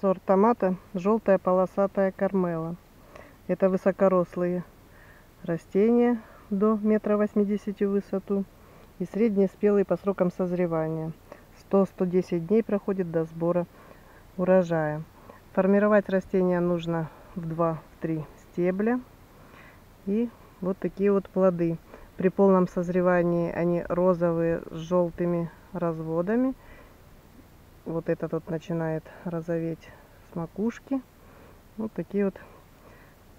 Сорт томата желтая полосатая кармелла. Это высокорослые растения до 1,80 м в высоту и среднеспелые по срокам созревания. 100-110 дней проходит до сбора урожая. Формировать растения нужно в 2-3 стебля. И вот такие вот плоды. При полном созревании они розовые с желтыми разводами. Вот этот вот начинает розоветь с макушки. Вот такие вот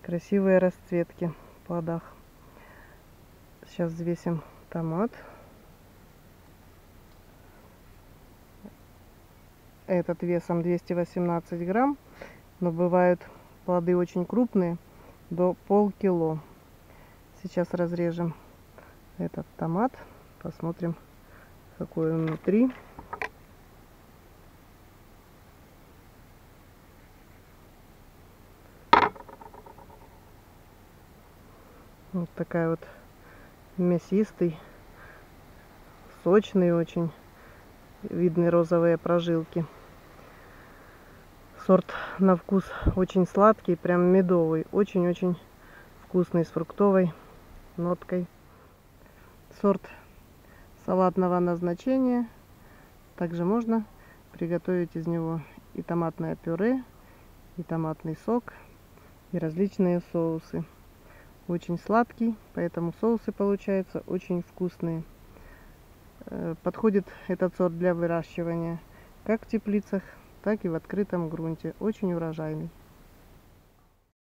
красивые расцветки в плодах. Сейчас взвесим томат. Этот весом 218 грамм. Но бывают плоды очень крупные, до полкило. Сейчас разрежем этот томат. Посмотрим, какой он внутри. Вот такая вот мясистый, сочный очень. Видны розовые прожилки. Сорт на вкус очень сладкий, прям медовый. Очень-очень вкусный, с фруктовой ноткой. Сорт салатного назначения. Также можно приготовить из него и томатное пюре, и томатный сок, и различные соусы. Очень сладкий, поэтому соусы получаются очень вкусные. Подходит этот сорт для выращивания как в теплицах, так и в открытом грунте. Очень урожайный.